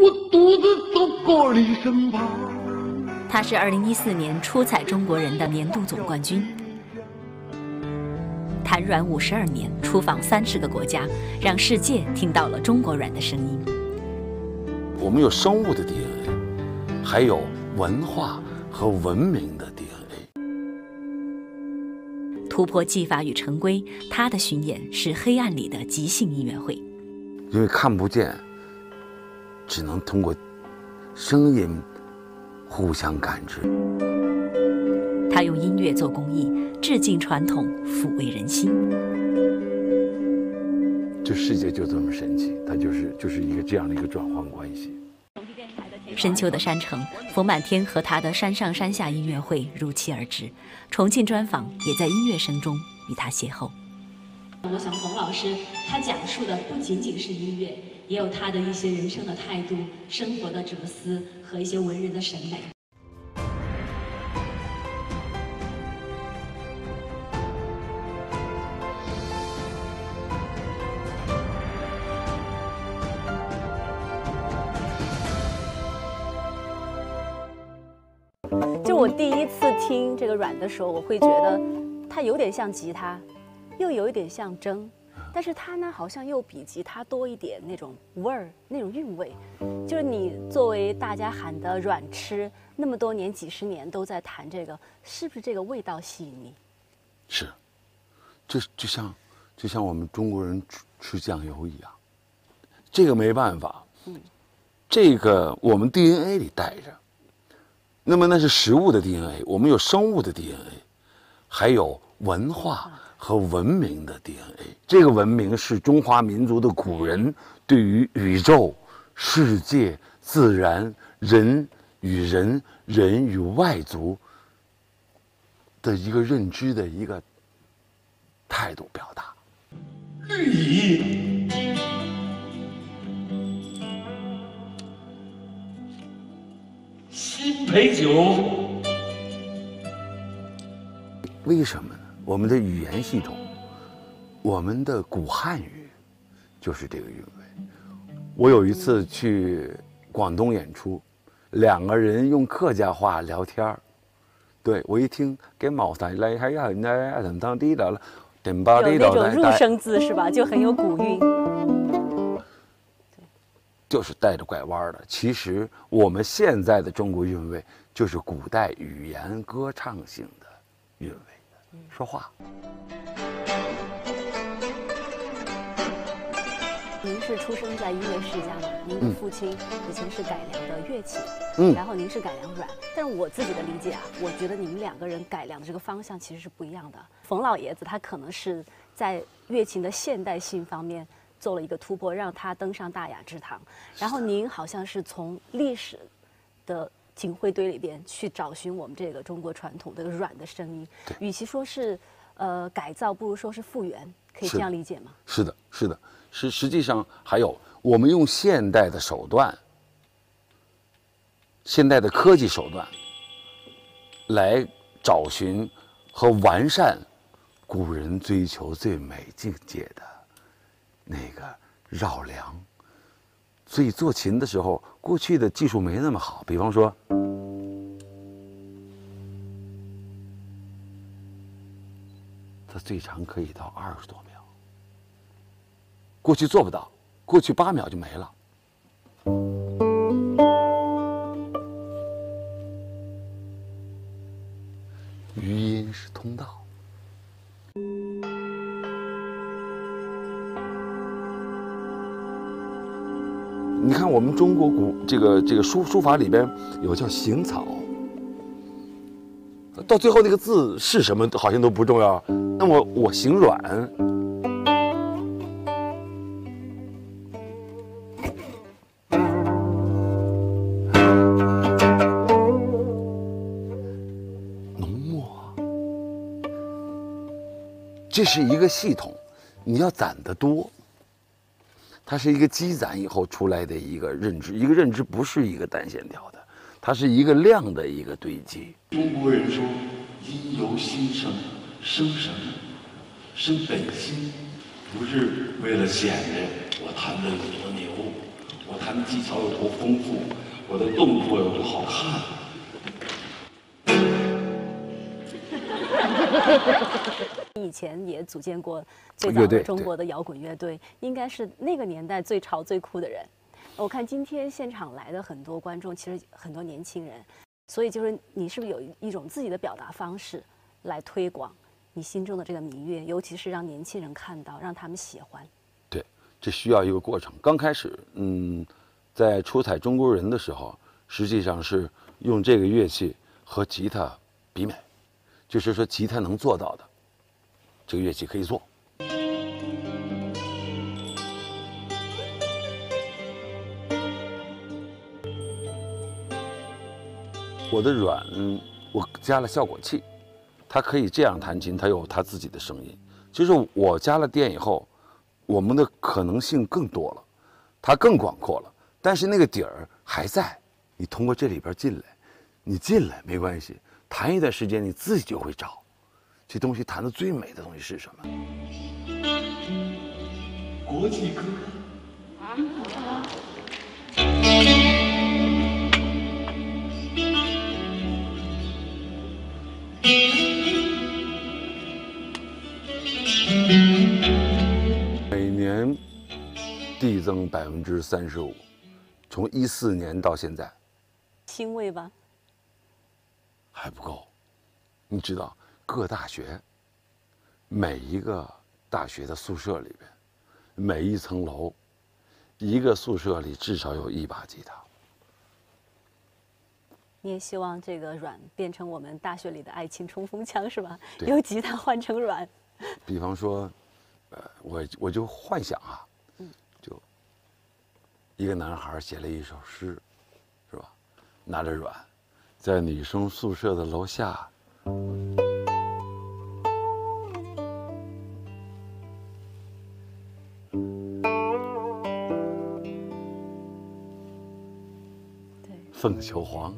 我独自走过你身旁。他是2014年出彩中国人的年度总冠军。 弹阮52年，出访30个国家，让世界听到了中国阮的声音。我们有生物的 DNA， 还有文化和文明的 DNA。突破技法与陈规，他的巡演是黑暗里的即兴音乐会。因为看不见，只能通过声音互相感知。 他用音乐做公益，致敬传统，抚慰人心。这世界就这么神奇，它就是一个这样的一个转换关系。深秋的山城，冯满天和他的山上山下音乐会如期而至。重庆专访也在音乐声中与他邂逅。我想，冯老师他讲述的不仅仅是音乐，也有他的一些人生的态度、生活的哲思和一些文人的审美。 我第一次听这个阮的时候，我会觉得它有点像吉他，又有一点像筝，但是它呢好像又比吉他多一点那种味儿、那种韵味。就是你作为大家喊的阮痴，那么多年、几十年都在弹这个，是不是这个味道吸引你？是，就像我们中国人吃酱油一样，这个没办法，这个我们 DNA 里带着。 那么那是食物的 DNA， 我们有生物的 DNA， 还有文化和文明的 DNA。这个文明是中华民族的古人对于宇宙、世界、自然、人与人、人与外族的一个认知的一个态度表达。寓意。 新醅酒，为什么呢？我们的语言系统，我们的古汉语，就是这个韵味。我有一次去广东演出，两个人用客家话聊天儿，对我一听，给茅台来还要那怎么当地的了，点吧地道的，有那种入声字是吧？就很有古韵。 就是带着拐弯的。其实我们现在的中国韵味，就是古代语言歌唱性的韵味的说话。您是出生在音乐世家嘛？您的父亲以前是改良的乐器，然后您是改良阮。但是我自己的理解啊，我觉得你们两个人改良的这个方向其实是不一样的。冯老爷子他可能是在乐琴的现代性方面。 做了一个突破，让他登上大雅之堂。然后您好像是从历史的警徽堆里边去找寻我们这个中国传统的阮的声音。与其说是改造，不如说是复原，可以这样理解吗？是的，是的，实际上还有我们用现代的手段、现代的科技手段来找寻和完善古人追求最美境界的。 那个绕梁，所以做琴的时候，过去的技术没那么好。比方说，它最长可以到20多秒，过去做不到，过去8秒就没了。余音是通道。 你看，我们中国古这个书法里边有叫行草，到最后那个字是什么好像都不重要。那我行阮，浓墨，这是一个系统，你要攒得多。 它是一个积攒以后出来的一个认知，一个认知不是一个单线条的，它是一个量的一个堆积。中国人说音由心生，生神，生本心，不是为了显着我弹的多牛，我弹弹的技巧有多丰富，我的动作有多好看。以前也组建过最早的中国的摇滚乐队，应该是那个年代最潮最酷的人。我看今天现场来的很多观众，其实很多年轻人，所以就是你是不是有一种自己的表达方式来推广你心中的这个民乐，尤其是让年轻人看到，让他们喜欢？对，这需要一个过程。刚开始，在出彩中国人的时候，实际上是用这个乐器和吉他比美，就是说吉他能做到的，这个乐器可以做。 我的软，我加了效果器，它可以这样弹琴，它有它自己的声音。就是我加了电以后，我们的可能性更多了，它更广阔了。但是那个底儿还在，你通过这里边进来，你进来没关系，弹一段时间你自己就会找，这东西弹的最美的东西是什么？国际歌。每年递增35%，从14年到现在，欣慰吧？还不够，你知道各大学，每一个大学的宿舍里边，每一层楼，一个宿舍里至少有1把吉他。 你也希望这个阮变成我们大学里的爱情冲锋枪是吧？由吉他换成阮。比方说，我就幻想啊，就一个男孩写了一首诗，是吧？拿着阮，在女生宿舍的楼下，凤求凰。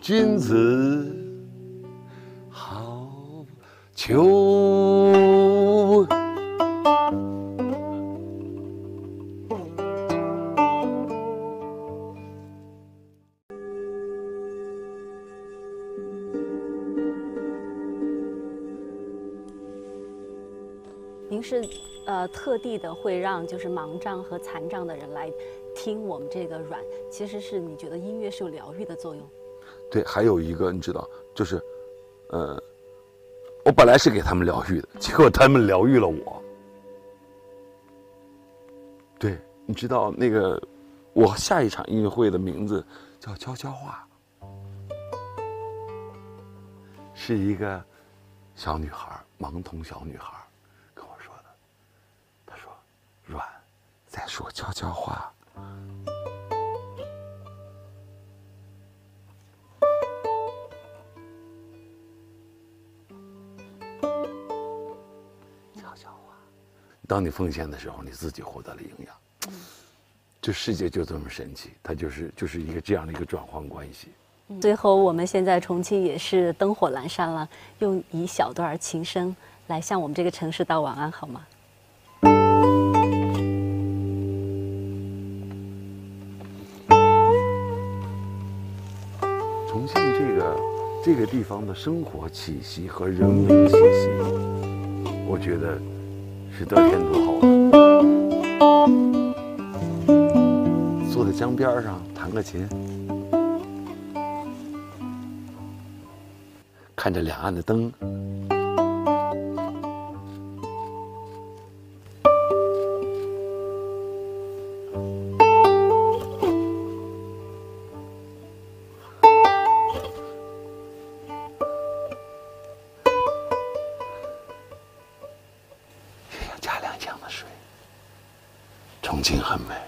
君子好逑。您是特地的会让就是盲杖和残障的人来听我们这个阮，其实是你觉得音乐是有疗愈的作用。 对，还有一个你知道，就是，我本来是给他们疗愈的，结果他们疗愈了我。对，你知道那个，我下一场音乐会的名字叫《悄悄话》，是一个小女孩，盲童小女孩跟我说的。她说：“阮，在说悄悄话。” 当你奉献的时候，你自己获得了营养。这世界就这么神奇，它就是一个这样的一个转换关系。最后，我们现在重庆也是灯火阑珊了，用一小段琴声来向我们这个城市道晚安，好吗？ 重庆这个地方的生活气息和人文气息，我觉得。 是得天独厚的，坐在江边上弹个琴，看着两岸的灯，重庆很美。